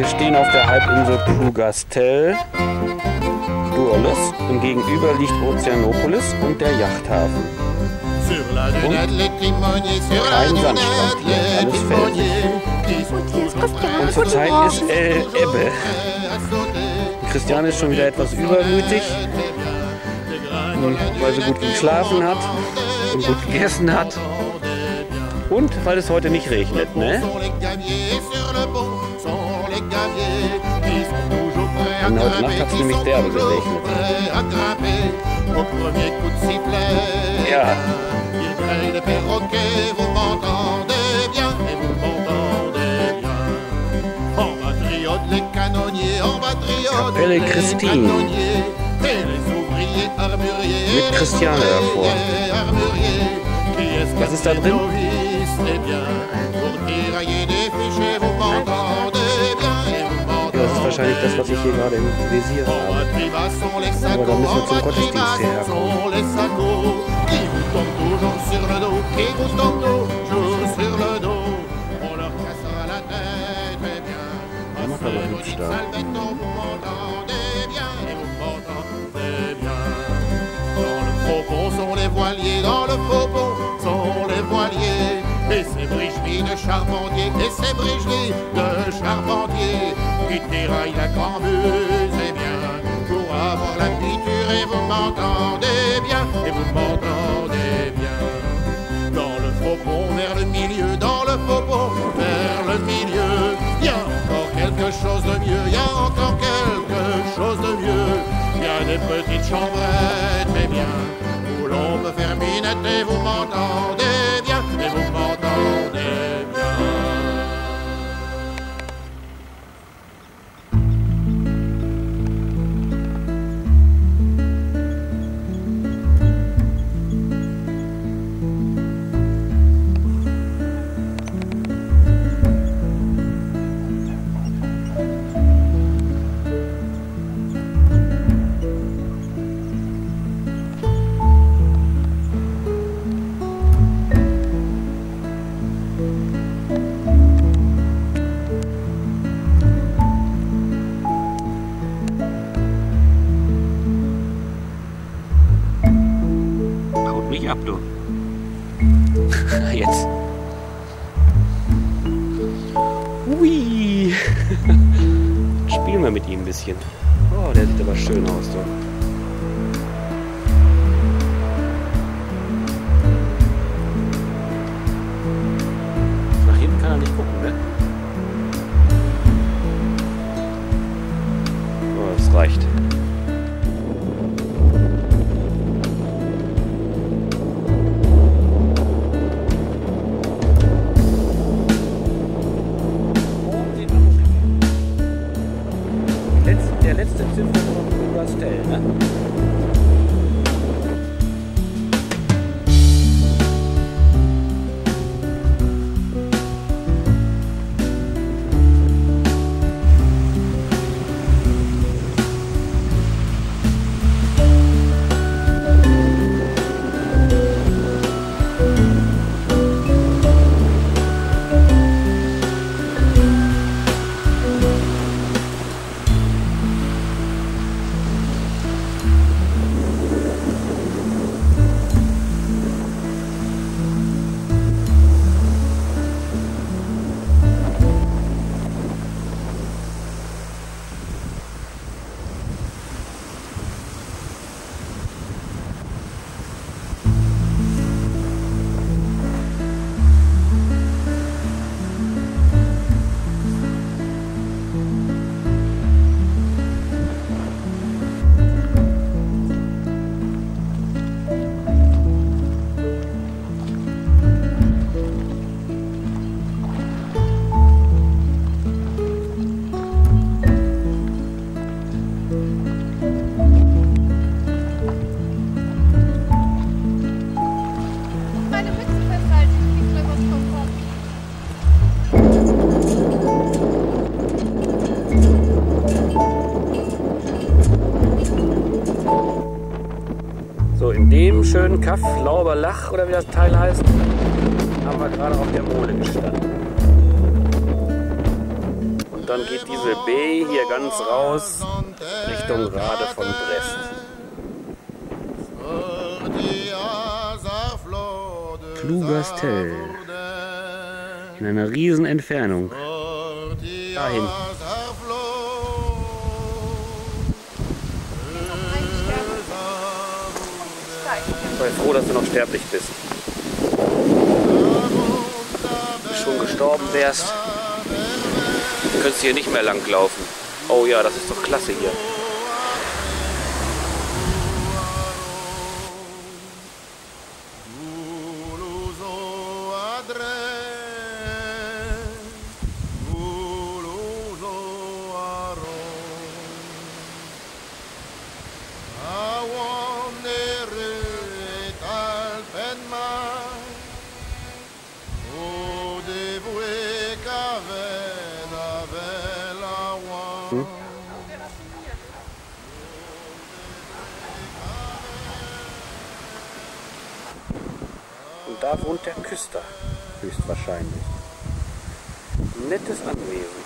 Wir stehen auf der Halbinsel Plougastel-Daoulas. Im Gegenüber liegt Océanopolis und der Yachthafen. Und kein Sandstrand hier, alles felsig. Und zurzeit ist Ebbe. Christiane ist schon wieder etwas übermütig, weil sie gut geschlafen hat und gut gegessen hat. Und weil es heute nicht regnet, ne? Und heute Nacht hat es nämlich derbe geregnet. Ja. Kapelle Christine. Mit Christiane davor. Was ist da drin? Das ist wahrscheinlich das, was ich hier gerade im Visier habe. Aber da müssen wir zum Gottesdienst herkommen. Ja, macht aber hübsch da. Et ces brigeries de Charpentier, et ces brigeries de Charpentier, qui déraillent la Cormuse, eh bien, pour avoir la piture, et vous m'entendez bien, et vous m'entendez bien. Dans le faubourg vers le milieu, dans le faubourg vers le milieu, il y a encore quelque chose de mieux, il y a encore quelque chose de mieux. Il y a des petites chambrettes, eh bien, où l'on peut faire minette, et vous m'entendez bien, et vous m'entendez. Ab, du. Jetzt. Ui. Spielen wir mit ihm ein bisschen. Oh, der sieht aber schön aus, du. Nach hinten kann er nicht gucken, ne? Oh, das reicht. Schönen Kaff, Lauberlach oder wie das Teil heißt, haben wir gerade auf der Mole gestanden. Und und dann geht diese B hier ganz raus Richtung Rade von Brest. Plougastel. In einer riesen Entfernung. Dahin. Ich bin froh, dass du noch sterblich bist. Wenn du schon gestorben wärst, könntest du hier nicht mehr lang laufen. Oh ja, das ist doch klasse hier. Da wohnt der Küster, höchstwahrscheinlich. Nettes Anwesen.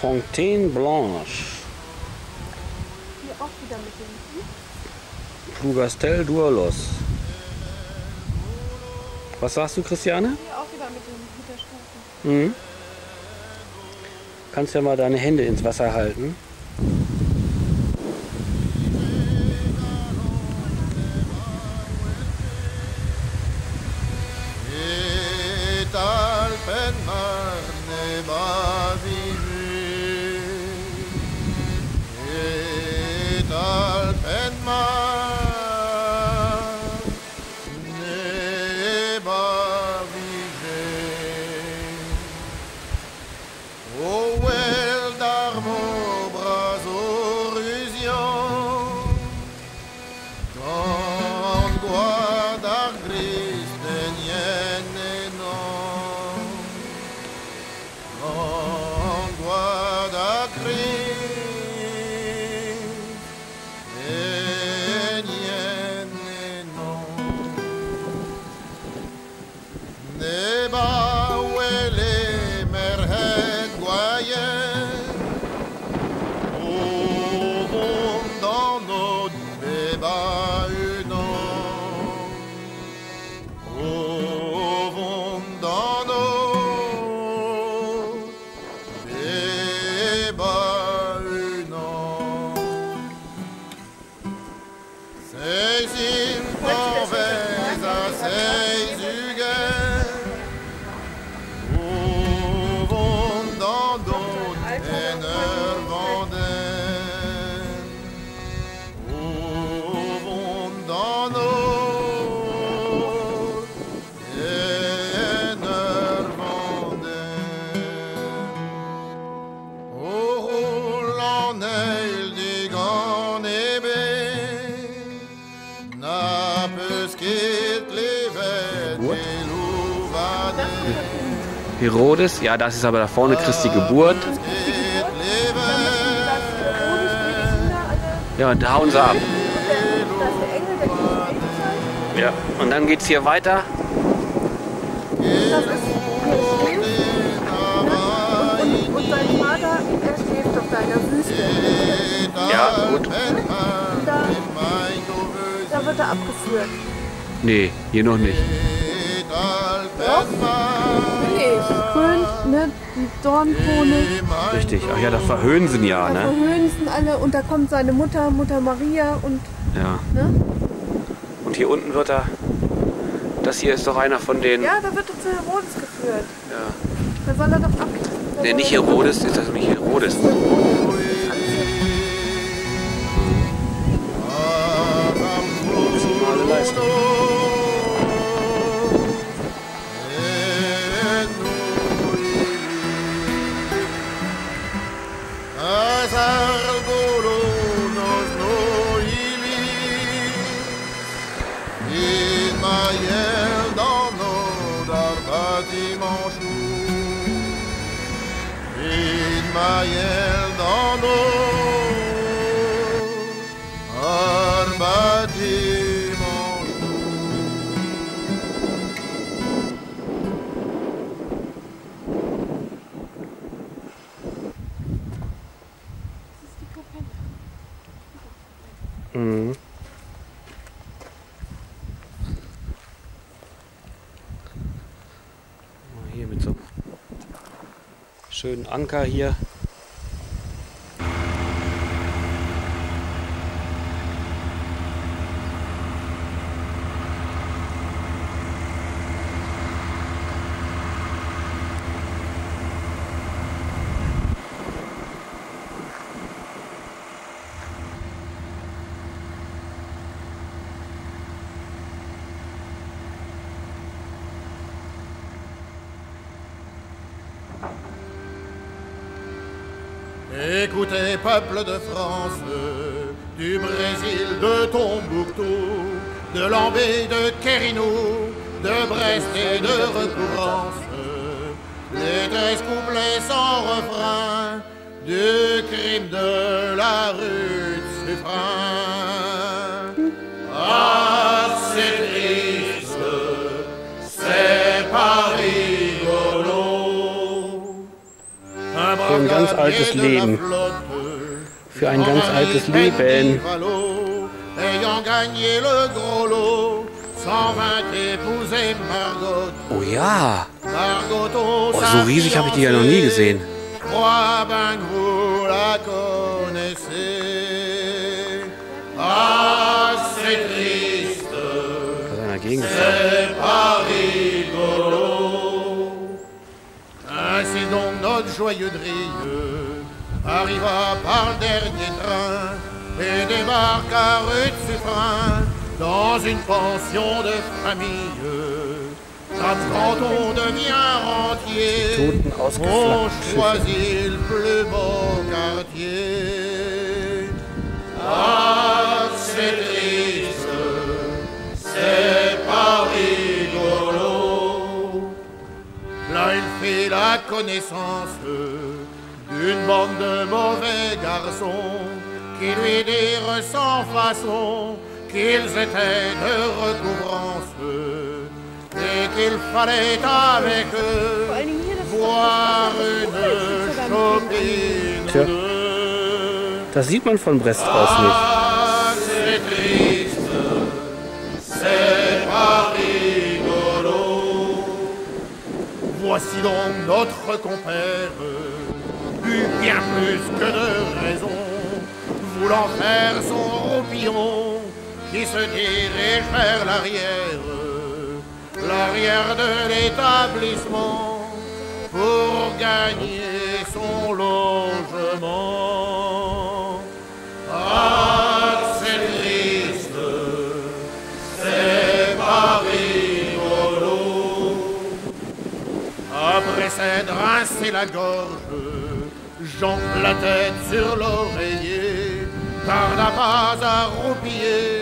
Fontaine Blanche. Hier auch wieder mit dem Plougastel-Daoulas. Was sagst du, Christiane? Hier auch wieder mit der Stufe. Mhm. Du kannst ja mal deine Hände ins Wasser halten. Herodes, ja, das ist aber da vorne Christi Geburt. Ja, da hauen sie ab. Ja, und dann geht's hier weiter. Und sein Vater, er schläft auf deiner Wüste. Ja, gut. Da wird er abgeführt. Nee, hier noch nicht. Ne, die Dornkrone. Richtig, ach ja, das verhöhnen sie ihn ja, ne? Verhöhnen sie alle und da kommt seine Mutter, Mutter Maria und. Ja. Ne? Und hier unten wird er. Das hier ist doch einer von den. Ja, da wird er zu Herodes geführt. Ja. Da soll er doch ab. Ne, nicht Herodes, ist das nicht Herodes? Arba dimanche. Mhm. Hier mit so einem schönen Anker hier. Écoutez, peuple de France, du Brésil, de Tombouctou, de Lambé, de Quérinou, de Brest et de Recouvrance, les 13 couplets sans refrain du crime de la rue de Suffren. Ah, c'est triste, c'est Paris. Für ein ganz altes Leben. Für ein ganz altes Leben. Oh ja! Oh, so riesig habe ich die ja noch nie gesehen. Da ist einer gegengefahren. Ainsi donc notre joyeux drilleux arriva par le dernier train et débarque à rue de Suffren dans une pension de famille. Quand on devient rentier, on choisit le plus beau quartier. Ah, c'est triste, c'est pas rigolo. Là, il fait la connaissance d'une bande de mauvais garçons qui lui dirent sans façon qu'ils étaient de Recouvrance et qu'il fallait avec eux voir une Chopine. Tja, das sieht man von Brest aus nicht. Ah, c'est triste, c'est Paris. Voici donc notre compère, eu bien plus que de raison, voulant faire son roupillon, qui se dirige vers l'arrière, l'arrière de l'établissement, pour gagner son logement. Ah, c'est triste, c'est Paris. Après s'être rincé la gorge, jonque la tête sur l'oreiller, tarda pas à roupiller